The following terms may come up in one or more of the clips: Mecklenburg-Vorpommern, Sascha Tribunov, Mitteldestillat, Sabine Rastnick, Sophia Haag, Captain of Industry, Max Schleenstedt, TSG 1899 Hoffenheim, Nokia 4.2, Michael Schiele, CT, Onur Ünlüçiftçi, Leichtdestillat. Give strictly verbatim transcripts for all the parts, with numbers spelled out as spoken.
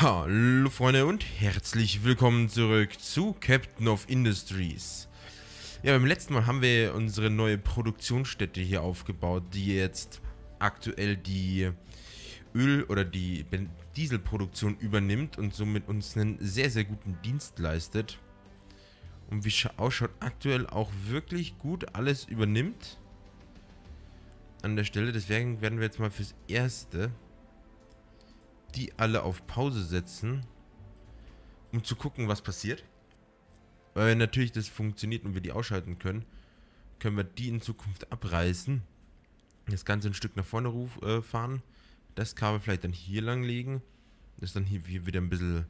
Hallo Freunde und herzlich willkommen zurück zu Captain of Industries. Ja, beim letzten Mal haben wir unsere neue Produktionsstätte hier aufgebaut, die jetzt aktuell die Öl- oder die Dieselproduktion übernimmt und somit uns einen sehr, sehr guten Dienst leistet. Und wie es ausschaut, aktuell auch wirklich gut alles übernimmt an der Stelle. Deswegen werden wir jetzt mal fürs Erste die alle auf Pause setzen, um zu gucken, was passiert. Weil wenn natürlich das funktioniert und wir die ausschalten können, können wir die in Zukunft abreißen. Das Ganze ein Stück nach vorne ruf, äh, fahren. Das Kabel vielleicht dann hier lang legen. Das dann hier wieder ein bisschen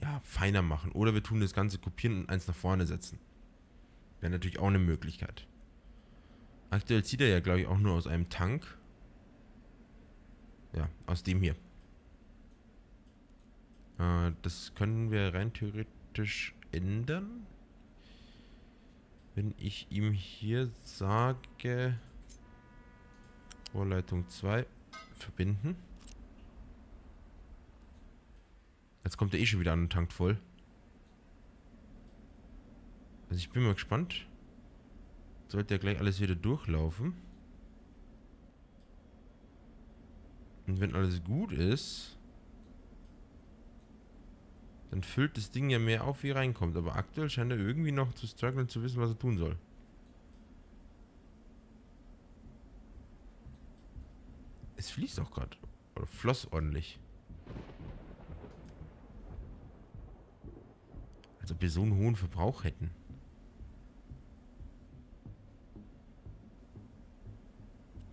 ja, feiner machen. Oder wir tun das Ganze kopieren und eins nach vorne setzen. Wäre natürlich auch eine Möglichkeit. Aktuell zieht er ja, glaube ich, auch nur aus einem Tank. Ja, aus dem hier. Das können wir rein theoretisch ändern. Wenn ich ihm hier sage, Rohrleitung zwei, verbinden. Jetzt kommt er eh schon wieder an und tankt voll. Also ich bin mal gespannt. Sollte ja gleich alles wieder durchlaufen. Und wenn alles gut ist, dann füllt das Ding ja mehr auf, wie reinkommt. Aber aktuell scheint er irgendwie noch zu strugglen, zu wissen, was er tun soll. Es fließt auch gerade. Oder floss ordentlich. Als ob wir so einen hohen Verbrauch hätten.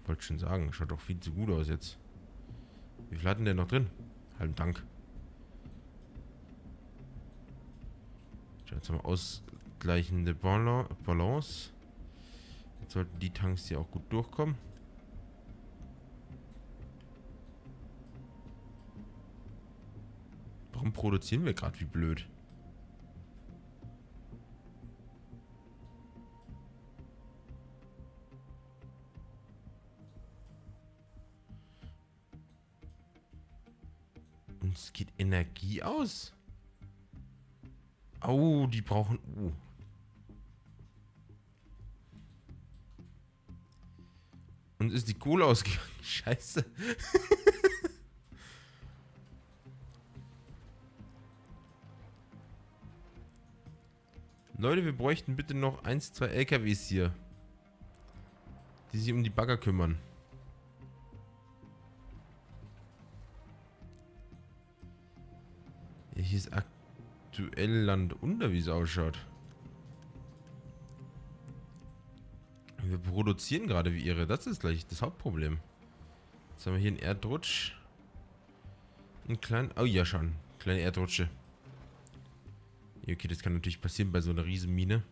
Wollte schon sagen, schaut doch viel zu gut aus jetzt. Wie viel hat denn der noch drin? Halben Tank. Jetzt haben wir ausgleichende Balance. Jetzt sollten die Tanks hier auch gut durchkommen. Warum produzieren wir gerade wie blöd? Uns geht Energie aus. Oh, die brauchen... Uh. Und ist die Kohle ausgegangen. Scheiße. Leute, wir bräuchten bitte noch eins, zwei L K Ws hier, die sich um die Bagger kümmern. Ja, hier ist aktuell aktuell Land unter, wie es ausschaut. Wir produzieren gerade wie irre. Das ist gleich das Hauptproblem. Jetzt haben wir hier einen Erdrutsch. Einen kleinen... Oh ja, schon. Kleine Erdrutsche. Okay, das kann natürlich passieren bei so einer Riesenmine.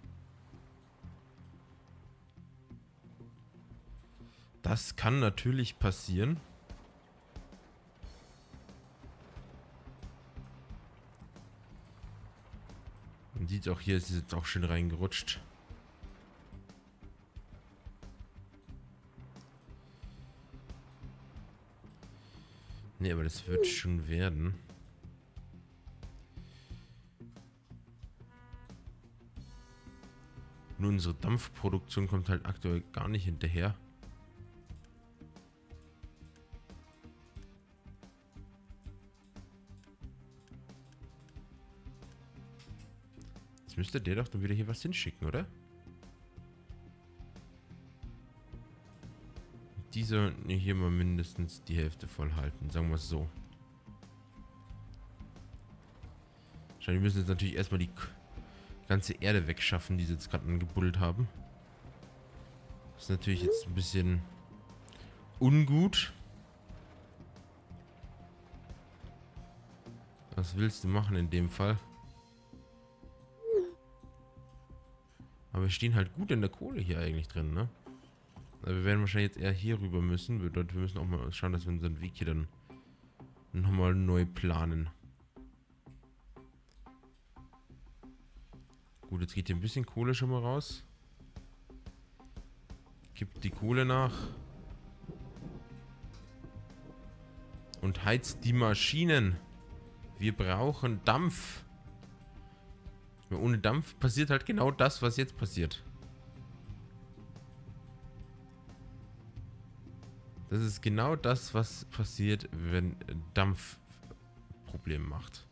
Das kann natürlich passieren. Man sieht auch hier, es ist jetzt auch schön reingerutscht. Ne, aber das wird schon werden. Nur unsere Dampfproduktion kommt halt aktuell gar nicht hinterher. Müsste der doch dann wieder hier was hinschicken, oder? Die sollten hier mal mindestens die Hälfte voll halten, sagen wir es so. Wir müssen jetzt natürlich erstmal die ganze Erde wegschaffen, die sie jetzt gerade angebuddelt haben. Das ist natürlich jetzt ein bisschen ungut. Was willst du machen in dem Fall? Aber wir stehen halt gut in der Kohle hier eigentlich drin, ne? Also wir werden wahrscheinlich jetzt eher hier rüber müssen. Bedeutet, wir müssen auch mal schauen, dass wir unseren Weg hier dann nochmal neu planen. Gut, jetzt geht hier ein bisschen Kohle schon mal raus. Gibt die Kohle nach. Und heizt die Maschinen. Wir brauchen Dampf. Ohne Dampf passiert halt genau das, was jetzt passiert. Das ist genau das, was passiert, wenn Dampf Probleme macht.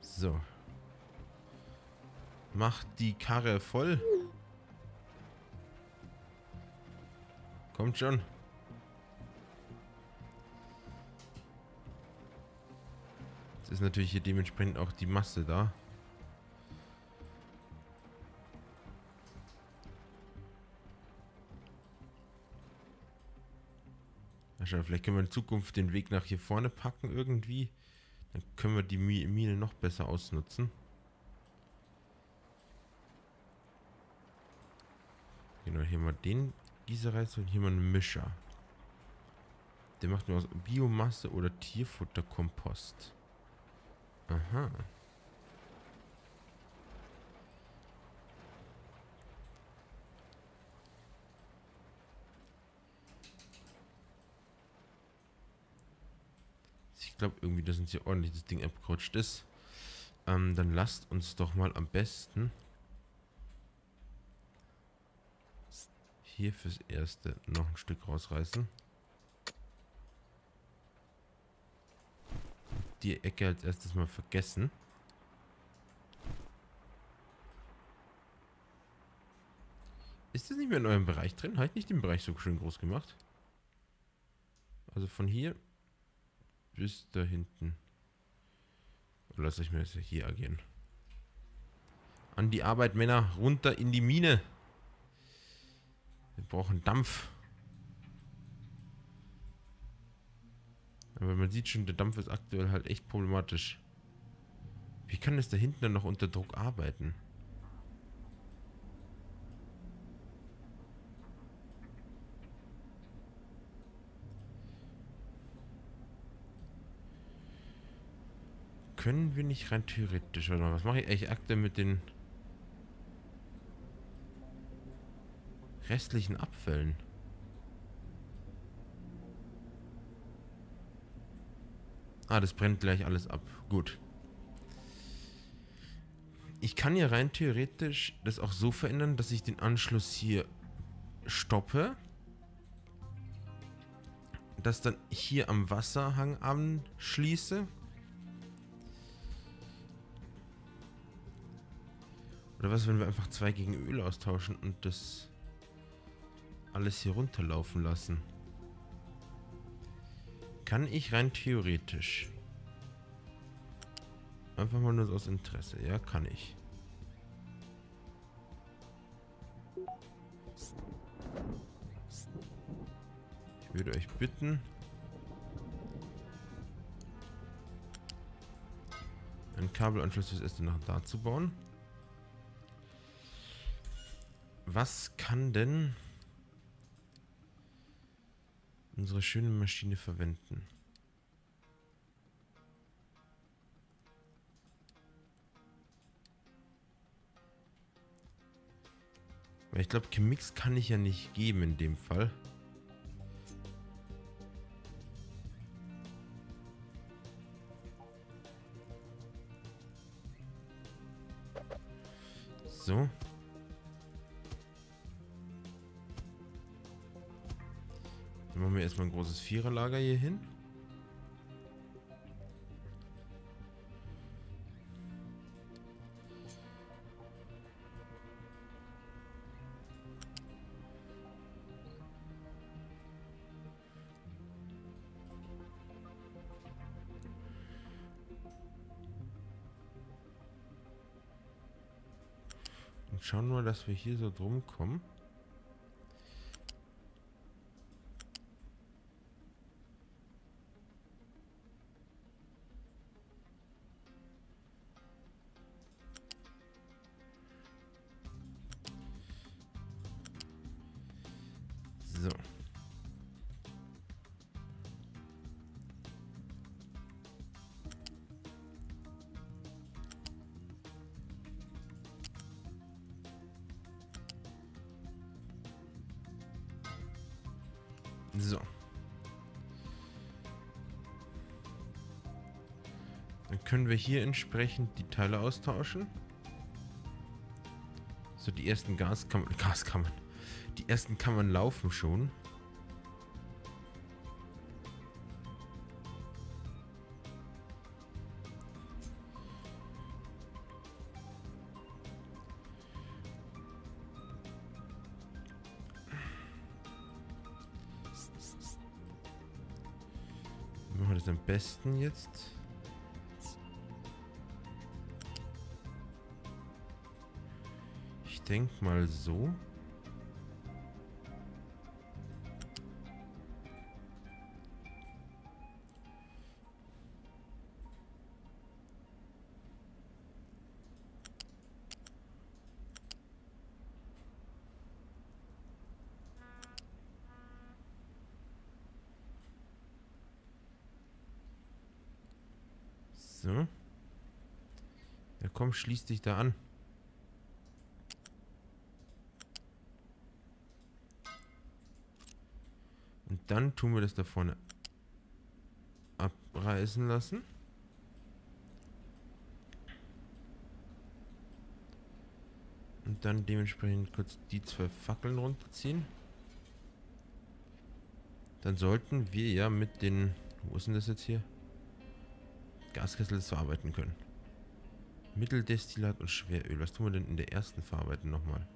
So. Macht die Karre voll. Kommt schon. Jetzt ist natürlich hier dementsprechend auch die Masse da. Na schau, vielleicht können wir in Zukunft den Weg nach hier vorne packen irgendwie. Dann können wir die Mine noch besser ausnutzen. Genau, hier mal den Gießereißer und hier mal einen Mischer. Der macht nur aus Biomasse oder Tierfutterkompost. Aha. Ich glaube irgendwie, dass uns hier ordentlich das Ding abgerutscht ist. Ähm, dann lasst uns doch mal am besten hier fürs Erste noch ein Stück rausreißen. Die Ecke als erstes mal vergessen. Ist das nicht mehr in eurem Bereich drin? Habe ich nicht den Bereich so schön groß gemacht? Also von hier bis da hinten. Lass ich mir das hier agieren. An die Arbeit, Männer. Runter in die Mine. Wir brauchen Dampf. Aber man sieht schon, der Dampf ist aktuell halt echt problematisch. Wie kann es da hinten dann noch unter Druck arbeiten? Können wir nicht rein theoretisch oder was mache ich eigentlich aktuell mit den restlichen Abfällen? Ah, das brennt gleich alles ab. Gut. Ich kann ja rein theoretisch das auch so verändern, dass ich den Anschluss hier stoppe. Das dann hier am Wasserhang anschließe. Oder was, wenn wir einfach zwei gegen Öl austauschen und das alles hier runterlaufen lassen? Kann ich rein theoretisch. Einfach mal nur aus Interesse. Ja, kann ich. Ich würde euch bitten, einen Kabelanschluss fürs erste nach da zu bauen. Was kann denn unsere schöne Maschine verwenden? Weil ich glaube, Chemix kann ich ja nicht geben in dem Fall. So. Dann machen wir erstmal ein großes Viererlager hier hin. Und schauen nur, dass wir hier so drum kommen. So. Dann können wir hier entsprechend die Teile austauschen. So, die ersten Gaskammern. Gaskammern. Die ersten Kammern laufen schon. Wie machen wir das am besten jetzt? Ich denke mal so. So. Ja komm, schließ dich da an. Und dann tun wir das da vorne abreißen lassen. Und dann dementsprechend kurz die zwei Fackeln runterziehen. Dann sollten wir ja mit den... Wo ist denn das jetzt hier? Gaskessel verarbeiten können. Mitteldestillat und Schweröl. Was tun wir denn in der ersten verarbeiten nochmal?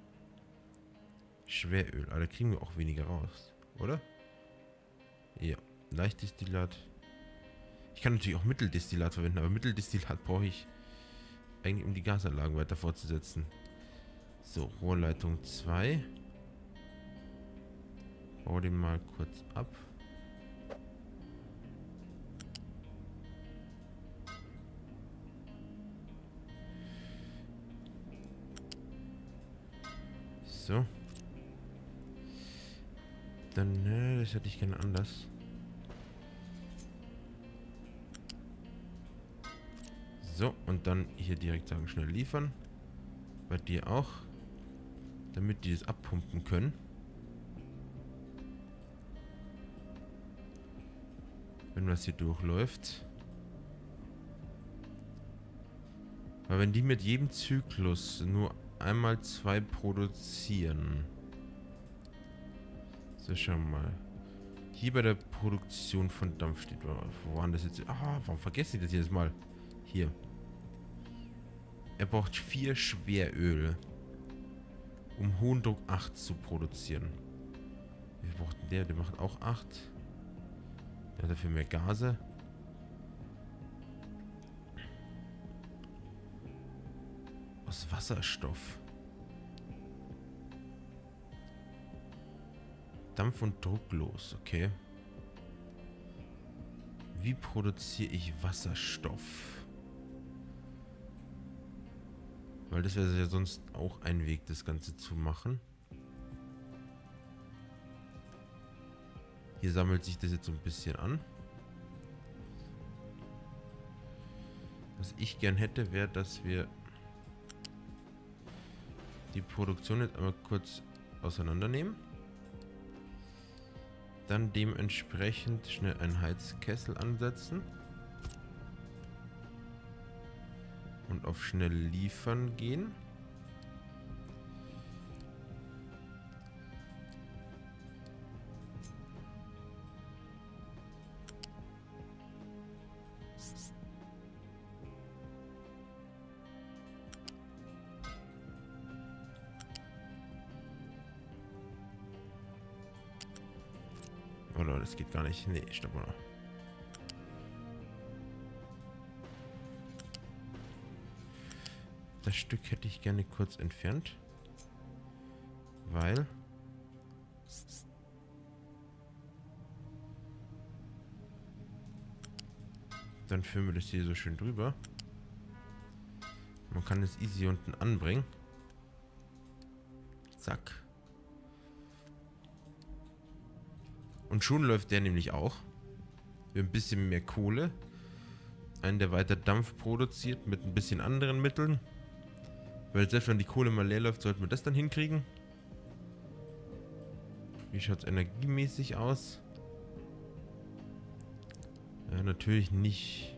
Schweröl. Aber da kriegen wir auch weniger raus, oder? Ja. Leichtdestillat. Ich kann natürlich auch Mitteldestillat verwenden, aber Mitteldestillat brauche ich eigentlich, um die Gasanlagen weiter fortzusetzen. So, Rohrleitung zwei. Bau den mal kurz ab. So. Dann, ne, das hätte ich gerne anders. So, und dann hier direkt sagen, schnell liefern. Bei dir auch. Damit die das abpumpen können. Wenn was hier durchläuft. Weil wenn die mit jedem Zyklus nur einmal zwei produzieren. So, schauen wir mal. Hier bei der Produktion von Dampf steht. Wo waren das jetzt? Ah, warum vergesse ich das jedes Mal? Hier. Er braucht vier Schweröl, um hohen Druck acht zu produzieren. Wie viel braucht der? Der macht auch acht. Der hat dafür mehr Gase. Aus Wasserstoff. Dampf- und drucklos, okay. Wie produziere ich Wasserstoff? Weil das wäre ja sonst auch ein Weg, das Ganze zu machen. Hier sammelt sich das jetzt so ein bisschen an. Was ich gern hätte, wäre, dass wir die Produktion jetzt einmal kurz auseinandernehmen. Dann dementsprechend schnell einen Heizkessel ansetzen. Und auf schnell liefern gehen. Oh, das geht gar nicht. Nee, stopp mal. Das Stück hätte ich gerne kurz entfernt. Weil... Dann führen wir das hier so schön drüber. Man kann es easy unten anbringen. Zack. Und schon läuft der nämlich auch. Mit ein bisschen mehr Kohle. Einen, der weiter Dampf produziert mit ein bisschen anderen Mitteln. Weil selbst wenn die Kohle mal leer läuft, sollten wir das dann hinkriegen. Wie schaut es energiemäßig aus? Ja, natürlich nicht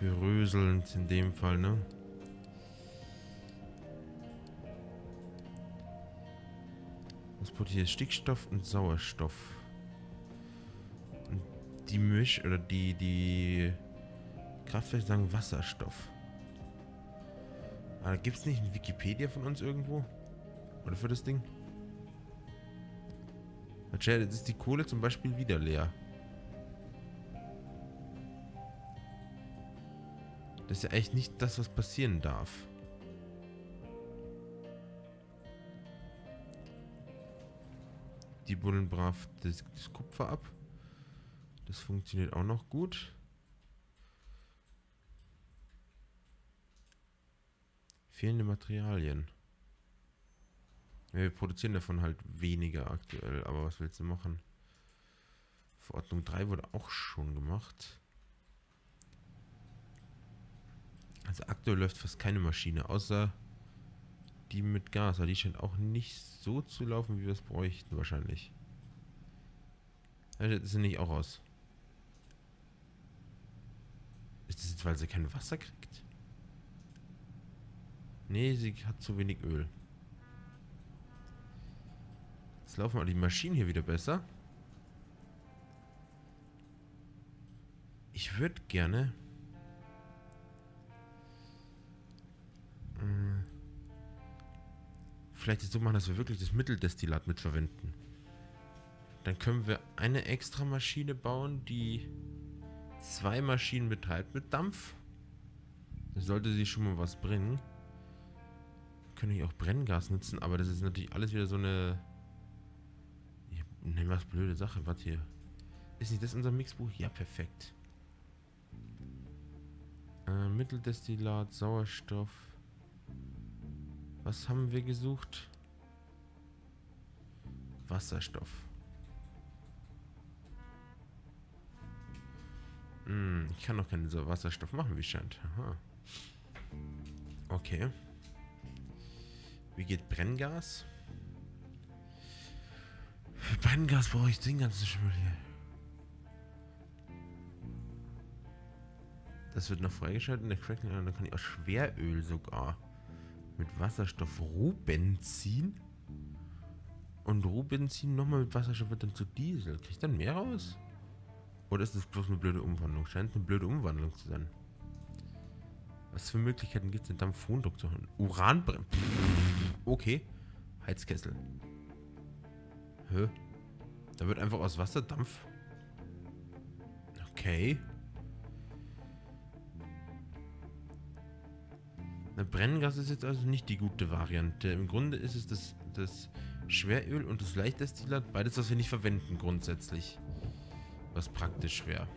beröselnd in dem Fall, ne? Das produziert Stickstoff und Sauerstoff. Und die Misch- oder die, die Kraftwerke sagen Wasserstoff. Aber gibt es nicht ein Wikipedia von uns irgendwo? Oder für das Ding? Jetzt ist die Kohle zum Beispiel wieder leer. Das ist ja echt nicht das, was passieren darf. Die buddeln brav das, das Kupfer ab. Das funktioniert auch noch gut. Fehlende Materialien. Wir produzieren davon halt weniger aktuell, aber was willst du machen? Verordnung drei wurde auch schon gemacht. Also aktuell läuft fast keine Maschine, außer die mit Gas. Aber die scheint auch nicht so zu laufen, wie wir es bräuchten wahrscheinlich. Also das ist nicht auch aus. Ist das jetzt, weil sie kein Wasser kriegt? Nee, sie hat zu wenig Öl. Jetzt laufen aber die Maschinen hier wieder besser. Ich würde gerne... Mh, vielleicht jetzt so machen, dass wir wirklich das Mitteldestillat mitverwenden. Dann können wir eine extra Maschine bauen, die zwei Maschinen betreibt mit Dampf. Das sollte sie schon mal was bringen. Können hier auch Brenngas nutzen, aber das ist natürlich alles wieder so eine... Ne, was blöde Sache, was hier? Ist nicht das unser Mixbuch? Ja, perfekt. Äh, Mitteldestillat, Sauerstoff. Was haben wir gesucht? Wasserstoff. Hm, ich kann noch keinen Wasserstoff machen, wie es scheint. Aha. Okay. Wie geht Brenngas? Für Brenngas brauche ich den ganzen Schimmel hier. Das wird noch freigeschaltet in der Cracking. Da kann ich auch Schweröl sogar mit Wasserstoff Rubenzin. Und Rubenzin nochmal mit Wasserstoff wird dann zu Diesel. Kriege ich dann mehr raus? Oder ist das bloß eine blöde Umwandlung? Scheint eine blöde Umwandlung zu sein. Was für Möglichkeiten gibt es denn, Dampfhondruck zu holen? Uranbrenn. Okay. Heizkessel. Hä? Da wird einfach aus Wasser Dampf. Okay. Na, Brenngas ist jetzt also nicht die gute Variante. Im Grunde ist es das, das Schweröl und das Leichtdestillat. Beides, was wir nicht verwenden grundsätzlich. Was praktisch wäre.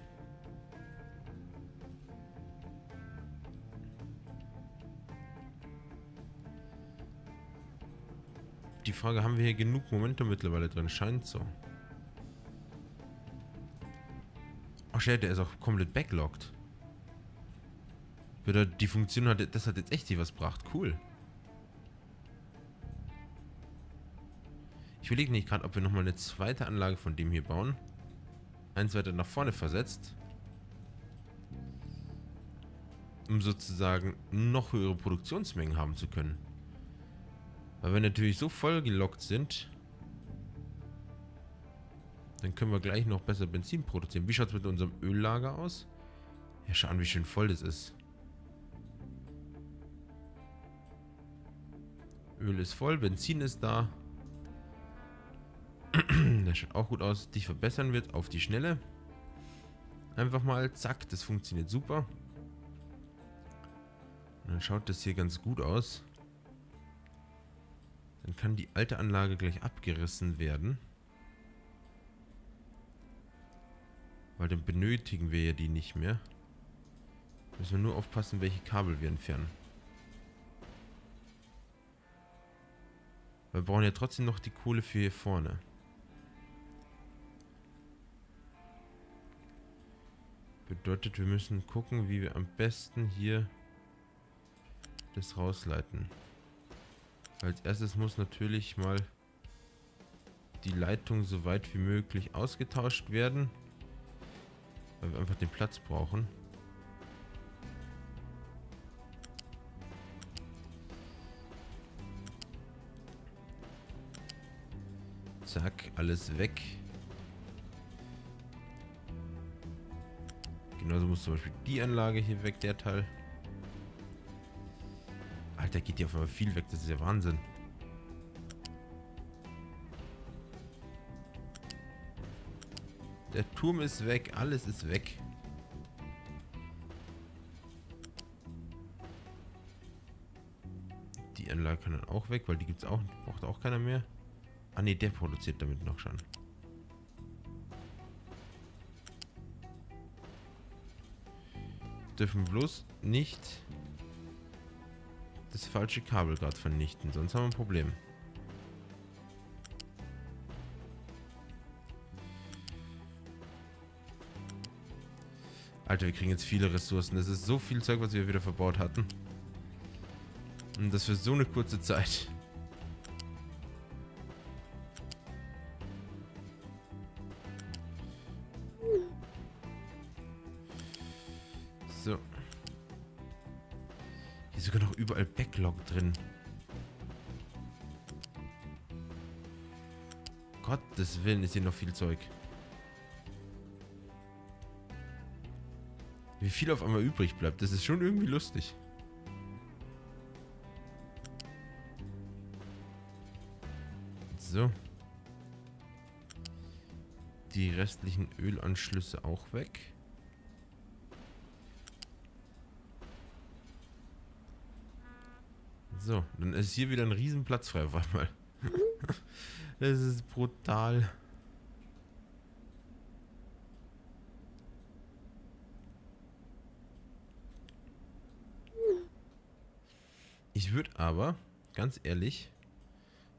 Die Frage, haben wir hier genug Momentum mittlerweile drin? Scheint so. Oh shit, der ist auch komplett backlogged. Die Funktion hat, das hat jetzt echt hier was gebracht. Cool. Ich überlege nicht gerade, ob wir nochmal eine zweite Anlage von dem hier bauen. Eins weiter nach vorne versetzt. Um sozusagen noch höhere Produktionsmengen haben zu können. Weil wir natürlich so voll gelockt sind, dann können wir gleich noch besser Benzin produzieren. Wie schaut es mit unserem Öllager aus? Ja, schau an, wie schön voll das ist. Öl ist voll, Benzin ist da. Das schaut auch gut aus. Dich verbessern wird auf die Schnelle. Einfach mal, zack, das funktioniert super. Und dann schaut das hier ganz gut aus. Dann kann die alte Anlage gleich abgerissen werden. Weil dann benötigen wir ja die nicht mehr. Müssen wir nur aufpassen, welche Kabel wir entfernen. Wir brauchen ja trotzdem noch die Kohle für hier vorne. Bedeutet, wir müssen gucken, wie wir am besten hier das rausleiten. Als erstes muss natürlich mal die Leitung so weit wie möglich ausgetauscht werden. Weil wir einfach den Platz brauchen. Zack, alles weg. Genauso muss zum Beispiel die Anlage hier weg, der Teil. Alter, geht hier auf einmal viel weg, das ist ja Wahnsinn. Der Turm ist weg, alles ist weg. Die Anlage kann dann auch weg, weil die gibt's auch, braucht auch keiner mehr. Ah ne, der produziert damit noch schon. Dürfen bloß nicht das falsche Kabel gerade vernichten, sonst haben wir ein Problem. Alter, wir kriegen jetzt viele Ressourcen. Das ist so viel Zeug, was wir wieder verbaut hatten. Und das für so eine kurze Zeit. So. Hier ist sogar noch überall Backlog drin. Gottes Willen ist hier noch viel Zeug. Wie viel auf einmal übrig bleibt, das ist schon irgendwie lustig. So. Die restlichen Ölanschlüsse auch weg. So, dann ist hier wieder ein riesen Platz frei auf einmal. Das ist brutal. Ich würde aber, ganz ehrlich,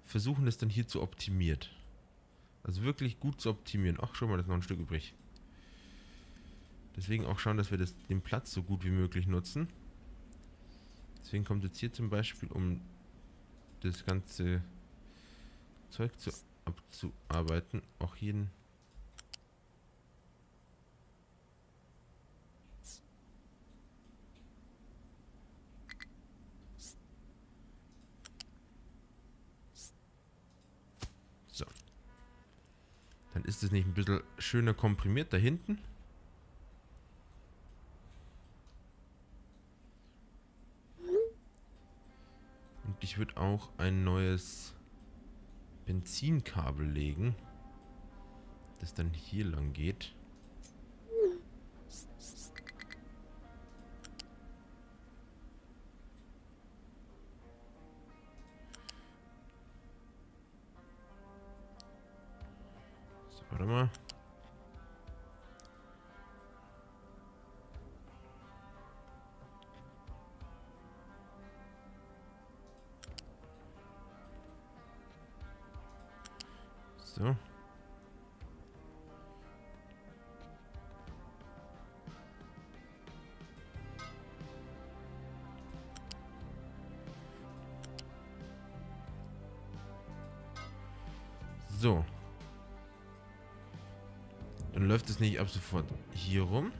versuchen, das dann hier zu optimieren. Also wirklich gut zu optimieren. Ach, schon mal, das ist noch ein Stück übrig. Deswegen auch schauen, dass wir das, den Platz so gut wie möglich nutzen. Deswegen kommt jetzt hier zum Beispiel, um das ganze Zeug zu, abzuarbeiten, auch hier ein Ist das nicht ein bisschen schöner komprimiert da hinten? Und ich würde auch ein neues Benzinkabel legen, das dann hier lang geht. Warte mal. So. So. Dann läuft es nicht ab sofort hier rum.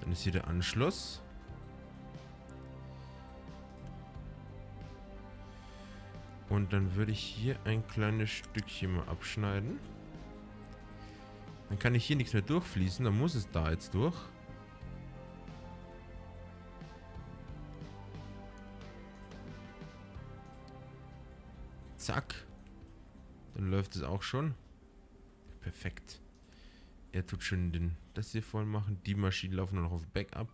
Dann ist hier der Anschluss. Und dann würde ich hier ein kleines Stückchen mal abschneiden. Dann kann ich hier nichts mehr durchfließen, dann muss es da jetzt durch. Zack. Dann läuft es auch schon. Perfekt. Er tut schön den, das hier voll machen. Die Maschinen laufen nur noch auf Backup.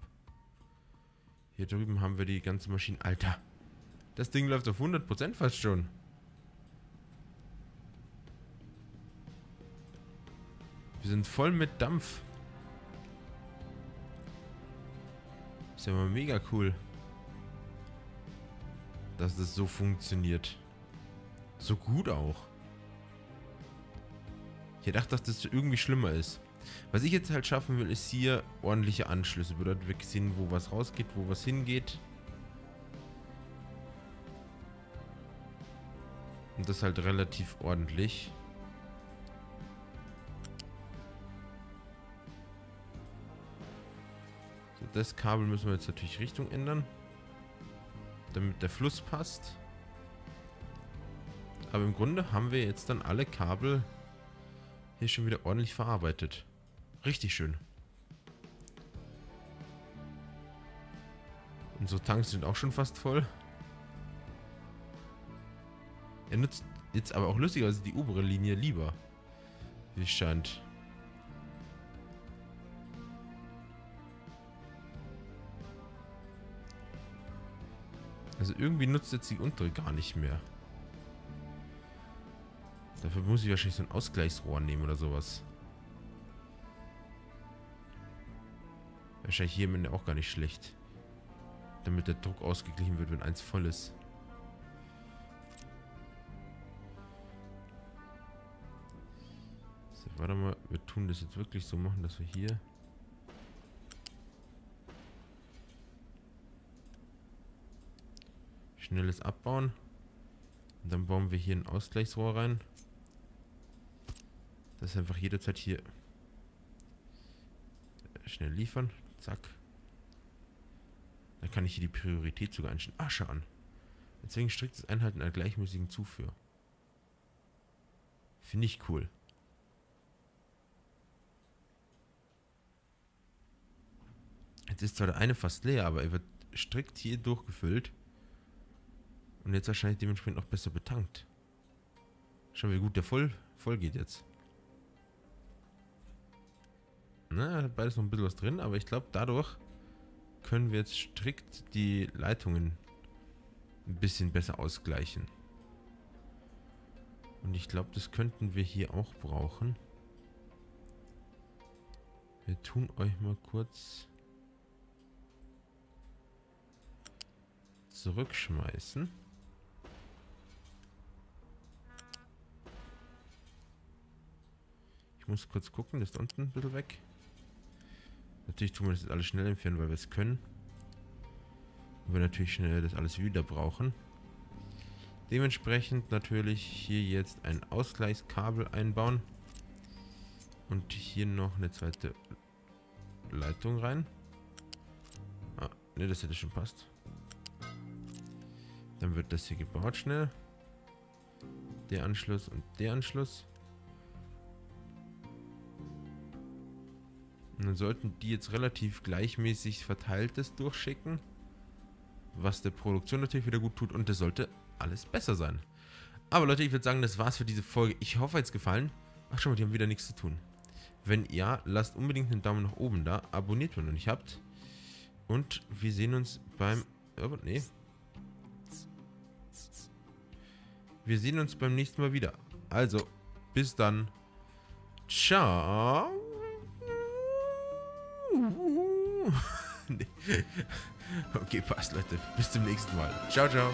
Hier drüben haben wir die ganze Maschine. Alter. Das Ding läuft auf hundert Prozent fast schon. Wir sind voll mit Dampf. Ist ja mal mega cool, dass das so funktioniert. So gut auch. Ich dachte, dass das irgendwie schlimmer ist. Was ich jetzt halt schaffen will, ist hier ordentliche Anschlüsse. Bedeutet, wir sehen, wo was rausgeht, wo was hingeht. Und das halt relativ ordentlich. So, das Kabel müssen wir jetzt natürlich Richtung ändern, damit der Fluss passt. Aber im Grunde haben wir jetzt dann alle Kabel hier schon wieder ordentlich verarbeitet. Richtig schön. Unsere Tanks sind auch schon fast voll. Er nutzt jetzt aber auch lustigerweise die obere Linie lieber, wie es scheint. Also irgendwie nutzt jetzt die untere gar nicht mehr. Dafür muss ich wahrscheinlich so ein Ausgleichsrohr nehmen oder sowas. Wahrscheinlich hier im Ende auch gar nicht schlecht. Damit der Druck ausgeglichen wird, wenn eins voll ist. So, warte mal, wir tun das jetzt wirklich so machen, dass wir hier... Schnelles Abbauen. Und dann bauen wir hier ein Ausgleichsrohr rein. Das ist einfach jederzeit hier. Schnell liefern. Zack. Dann kann ich hier die Priorität sogar einstellen. Asche an. Deswegen striktes Einhalten einer gleichmäßigen Zufuhr. Finde ich cool. Jetzt ist zwar der eine fast leer, aber er wird strikt hier durchgefüllt. Und jetzt wahrscheinlich dementsprechend auch besser betankt. Schauen wir, wie gut der voll, voll geht jetzt. Na, hat beides noch ein bisschen was drin, aber ich glaube, dadurch können wir jetzt strikt die Leitungen ein bisschen besser ausgleichen. Und ich glaube, das könnten wir hier auch brauchen. Wir tun euch mal kurz zurückschmeißen. Ich muss kurz gucken, das ist unten ein bisschen weg. Natürlich tun wir das jetzt alles schnell entfernen, weil wir es können. Und wir natürlich schnell das alles wieder brauchen. Dementsprechend natürlich hier jetzt ein Ausgleichskabel einbauen. Und hier noch eine zweite Leitung rein. Ah, ne, das hätte schon passt. Dann wird das hier gebaut schnell. Der Anschluss und der Anschluss. Und dann sollten die jetzt relativ gleichmäßig verteiltes durchschicken, was der Produktion natürlich wieder gut tut, und das sollte alles besser sein. Aber Leute, ich würde sagen, das war's für diese Folge. Ich hoffe, es hat gefallen. Ach schau mal, die haben wieder nichts zu tun. Wenn ja, lasst unbedingt einen Daumen nach oben da, abonniert, wenn ihr noch nicht habt. Und wir sehen uns beim... Oh, nee. Wir sehen uns beim nächsten Mal wieder. Also, bis dann. Ciao. Nee. Okay, passt, Leute. Bis zum nächsten Mal. Ciao, ciao.